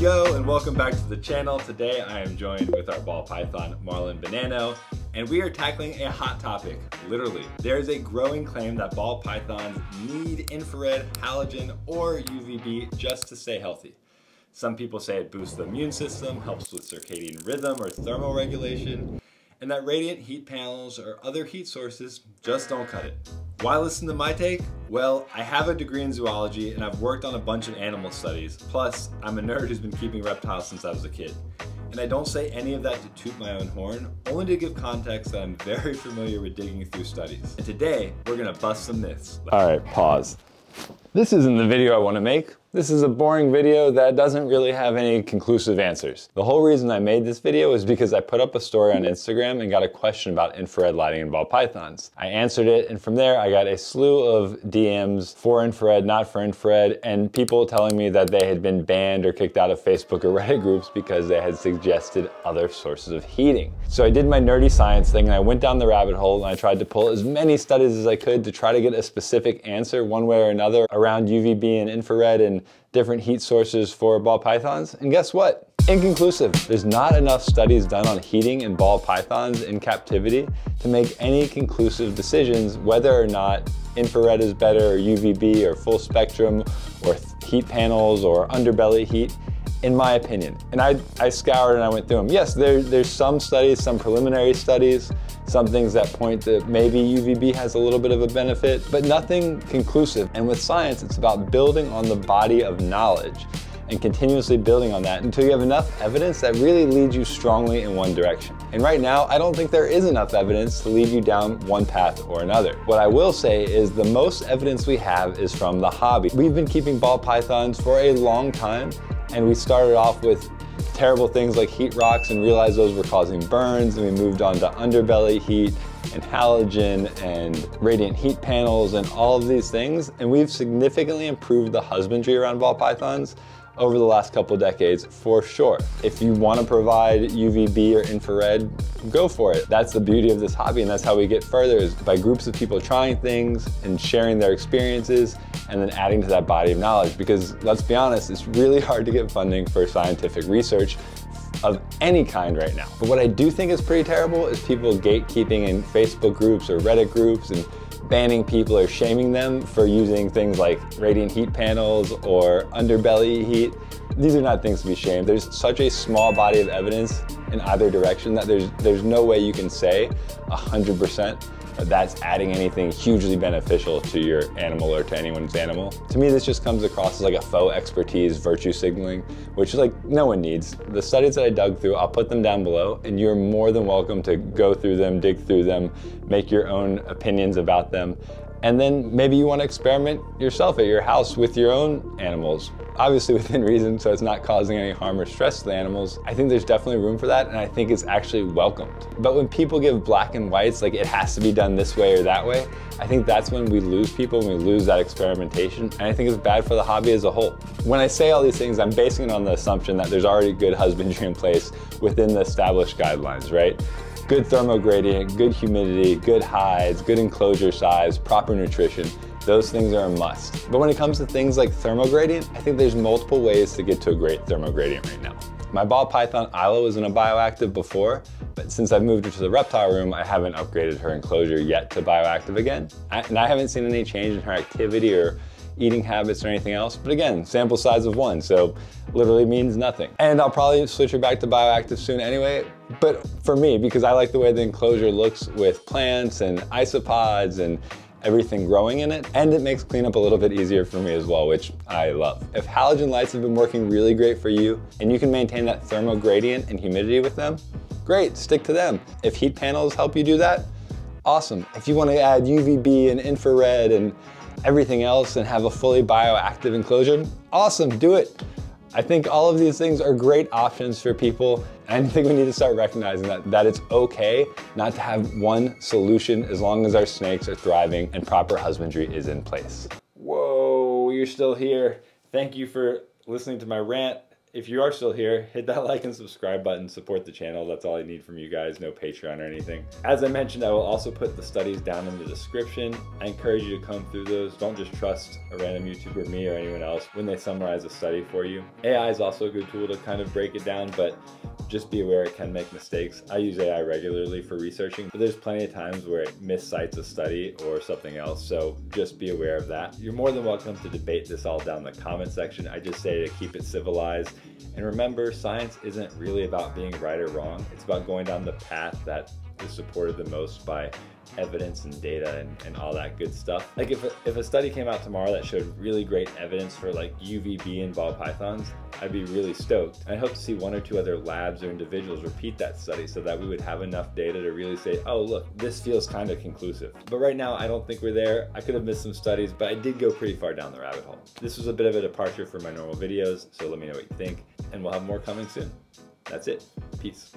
Yo, and welcome back to the channel. Today I am joined with our ball python, Marlon Bonanno, and we are tackling a hot topic, literally. There is a growing claim that ball pythons need infrared, halogen, or UVB just to stay healthy. Some people say it boosts the immune system, helps with circadian rhythm or thermal regulation, and that radiant heat panels or other heat sources just don't cut it. Why listen to my take? Well, I have a degree in zoology and I've worked on a bunch of animal studies. Plus, I'm a nerd who's been keeping reptiles since I was a kid. And I don't say any of that to toot my own horn, only to give context that I'm very familiar with digging through studies. And today, we're gonna bust some myths. All right, pause. This isn't the video I wanna make. This is a boring video that doesn't really have any conclusive answers. The whole reason I made this video is because I put up a story on Instagram and got a question about infrared lighting in ball pythons. I answered it, and from there I got a slew of DMs for infrared, not for infrared, and people telling me that they had been banned or kicked out of Facebook or Reddit groups because they had suggested other sources of heating. So I did my nerdy science thing and I went down the rabbit hole and I tried to pull as many studies as I could to try to get a specific answer one way or another around UVB and infrared and different heat sources for ball pythons, and guess what? Inconclusive. There's not enough studies done on heating in ball pythons in captivity to make any conclusive decisions whether or not infrared is better or UVB or full spectrum or heat panels or underbelly heat, in my opinion. And I scoured and I went through them. Yes, there's some studies, some preliminary studies, some things that point to maybe UVB has a little bit of a benefit, but nothing conclusive. And with science, it's about building on the body of knowledge and continuously building on that until you have enough evidence that really leads you strongly in one direction. And right now, I don't think there is enough evidence to lead you down one path or another. What I will say is the most evidence we have is from the hobby. We've been keeping ball pythons for a long time, and we started off with terrible things like heat rocks and realized those were causing burns, and we moved on to underbelly heat and halogen and radiant heat panels and all of these things, and we've significantly improved the husbandry around ball pythons over the last couple decades, for sure. If you wanna provide UVB or infrared, go for it. That's the beauty of this hobby, and that's how we get further, is by groups of people trying things and sharing their experiences and then adding to that body of knowledge. Because let's be honest, it's really hard to get funding for scientific research of any kind right now. But what I do think is pretty terrible is people gatekeeping in Facebook groups or Reddit groups and banning people or shaming them for using things like radiant heat panels or underbelly heat. These are not things to be shamed. There's such a small body of evidence in either direction that there's no way you can say 100% that's adding anything hugely beneficial to your animal or to anyone's animal. To me, this just comes across as like a faux expertise, virtue signaling, which like no one needs. The studies that I dug through, I'll put them down below, and you're more than welcome to go through them, dig through them, make your own opinions about them. And then maybe you want to experiment yourself at your house with your own animals, obviously within reason, so it's not causing any harm or stress to the animals. I think there's definitely room for that, and I think it's actually welcomed. But when people give black and whites, like it has to be done this way or that way, I think that's when we lose people, and we lose that experimentation, and I think it's bad for the hobby as a whole. When I say all these things, I'm basing it on the assumption that there's already good husbandry in place within the established guidelines, right? Good thermal gradient, good humidity, good hides, good enclosure size, proper nutrition. Those things are a must. But when it comes to things like thermal gradient, I think there's multiple ways to get to a great thermal gradient right now. My ball python Isla was in a bioactive before, but since I've moved her to the reptile room, I haven't upgraded her enclosure yet to bioactive again. And I haven't seen any change in her activity or eating habits or anything else. But again, sample size of 1, so literally means nothing. And I'll probably switch her back to bioactive soon anyway, but for me, because I like the way the enclosure looks with plants and isopods and everything growing in it, and it makes cleanup a little bit easier for me as well, which I love. If halogen lights have been working really great for you, and you can maintain that thermal gradient and humidity with them, great, stick to them. If heat panels help you do that, awesome. If you want to add UVB and infrared and everything else and have a fully bioactive enclosure, awesome, do it. I think all of these things are great options for people. And I think we need to start recognizing that it's okay not to have one solution as long as our snakes are thriving and proper husbandry is in place. Whoa, you're still here. Thank you for listening to my rant. If you are still here, hit that like and subscribe button, support the channel. That's all I need from you guys, no Patreon or anything. As I mentioned, I will also put the studies down in the description. I encourage you to comb through those. Don't just trust a random YouTuber, me or anyone else, when they summarize a study for you. AI is also a good tool to kind of break it down, but just be aware it can make mistakes. I use AI regularly for researching, but there's plenty of times where it miscites a study or something else, so just be aware of that. You're more than welcome to debate this all down in the comment section. I just say to keep it civilized. And remember, science isn't really about being right or wrong. It's about going down the path that is supported the most by evidence and data and all that good stuff. Like if a study came out tomorrow that showed really great evidence for like UVB in ball pythons, I'd be really stoked. I hope to see one or two other labs or individuals repeat that study so that we would have enough data to really say, oh look, this feels kind of conclusive. But right now, I don't think we're there. I could have missed some studies, but I did go pretty far down the rabbit hole. This was a bit of a departure from my normal videos, so let me know what you think, and we'll have more coming soon. That's it. Peace.